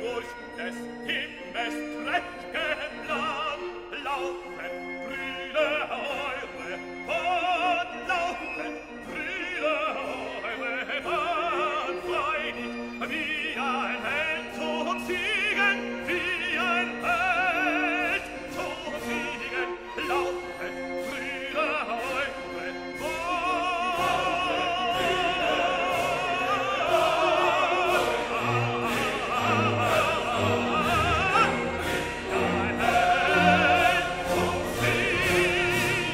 durch des Himmels prächtigen Plan. Laufet, Brüder, eure Bahn, laufet, Brüder, eure Bahn, freilich wie ein Held zu siegen, wie ein Held zu siegen. Laufet, Brüder, eure Bahn, ein Held zu siegen.